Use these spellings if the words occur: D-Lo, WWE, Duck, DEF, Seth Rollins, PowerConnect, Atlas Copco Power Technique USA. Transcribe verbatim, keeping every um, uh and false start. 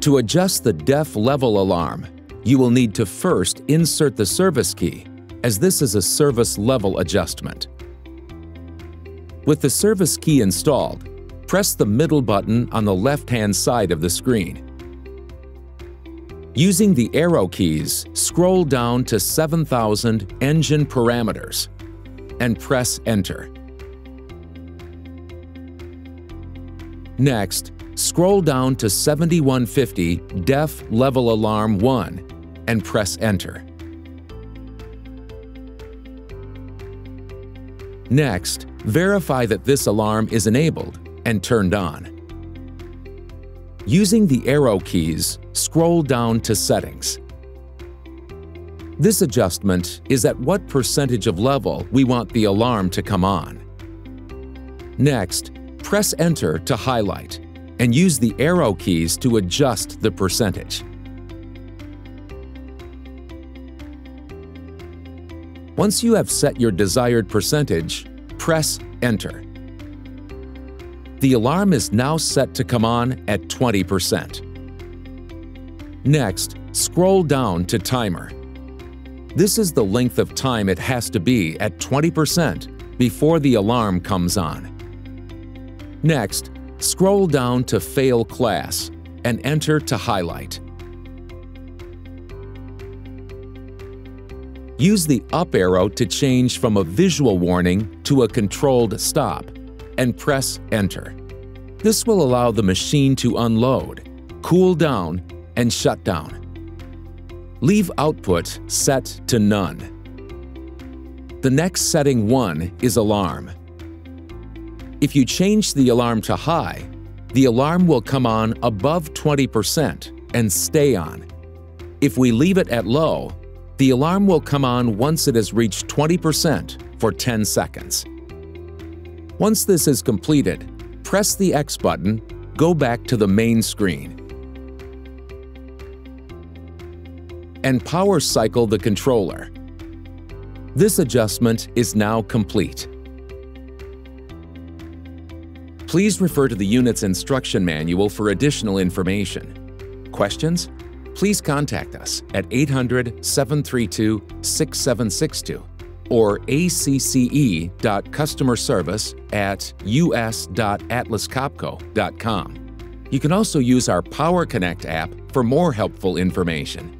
To adjust the D E F level alarm, you will need to first insert the service key, as this is a service level adjustment. With the service key installed, press the middle button on the left-hand side of the screen. Using the arrow keys, scroll down to seven thousand Engine Parameters and press Enter. Next, scroll down to seventy-one fifty D E F Level Alarm one and press Enter. Next, verify that this alarm is enabled and turned on. Using the arrow keys, scroll down to Settings. This adjustment is at what percentage of level we want the alarm to come on. Next, press Enter to highlight and use the arrow keys to adjust the percentage. Once you have set your desired percentage, press Enter. The alarm is now set to come on at twenty percent. Next, scroll down to Timer. This is the length of time it has to be at twenty percent before the alarm comes on. Next, scroll down to Fail Class and Enter to highlight. Use the up arrow to change from a visual warning to a controlled stop and press Enter. This will allow the machine to unload, cool down, and shut down. Leave output set to none. The next setting one is alarm. If you change the alarm to high, the alarm will come on above twenty percent and stay on. If we leave it at low, the alarm will come on once it has reached twenty percent for ten seconds. Once this is completed, press the X button, go back to the main screen, and power cycle the controller. This adjustment is now complete. Please refer to the unit's instruction manual for additional information. Questions? Please contact us at eight hundred, seven three two, six seven six two or acce dot customer service at u s dot atlas copco dot com. You can also use our PowerConnect app for more helpful information.